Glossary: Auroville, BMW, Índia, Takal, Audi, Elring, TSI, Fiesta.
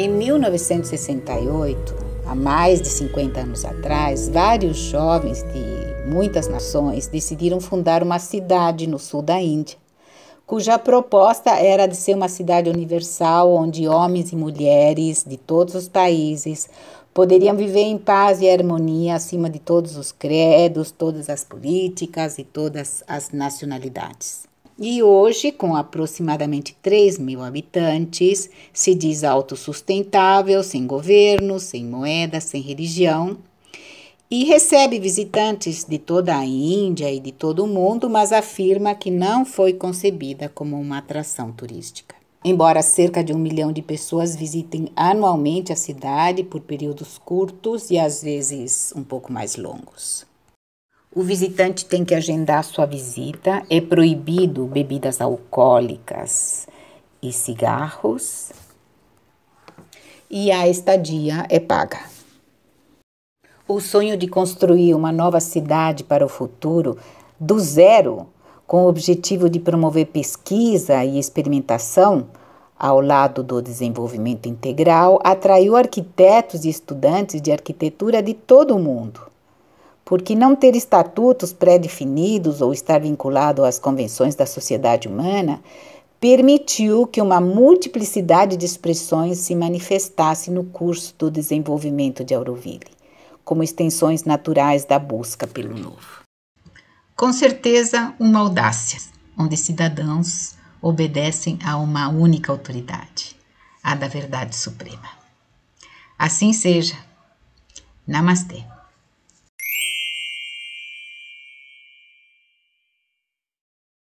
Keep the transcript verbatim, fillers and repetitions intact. Em mil novecentos e sessenta e oito, há mais de cinquenta anos atrás, vários jovens de muitas nações decidiram fundar uma cidade no sul da Índia, cuja proposta era de ser uma cidade universal onde homens e mulheres de todos os países poderiam viver em paz e harmonia acima de todos os credos, todas as políticas e todas as nacionalidades. E hoje, com aproximadamente três mil habitantes, se diz autossustentável, sem governo, sem moeda, sem religião, e recebe visitantes de toda a Índia e de todo o mundo, mas afirma que não foi concebida como uma atração turística. Embora cerca de um milhão de pessoas visitem anualmente a cidade por períodos curtos e às vezes um pouco mais longos. O visitante tem que agendar sua visita, é proibido bebidas alcoólicas e cigarros e a estadia é paga. O sonho de construir uma nova cidade para o futuro do zero, com o objetivo de promover pesquisa e experimentação ao lado do desenvolvimento integral, atraiu arquitetos e estudantes de arquitetura de todo o mundo. Porque não ter estatutos pré-definidos ou estar vinculado às convenções da sociedade humana permitiu que uma multiplicidade de expressões se manifestasse no curso do desenvolvimento de Auroville, como extensões naturais da busca pelo novo. Com certeza, uma audácia, onde cidadãos obedecem a uma única autoridade, a da verdade suprema. Assim seja. Namastê.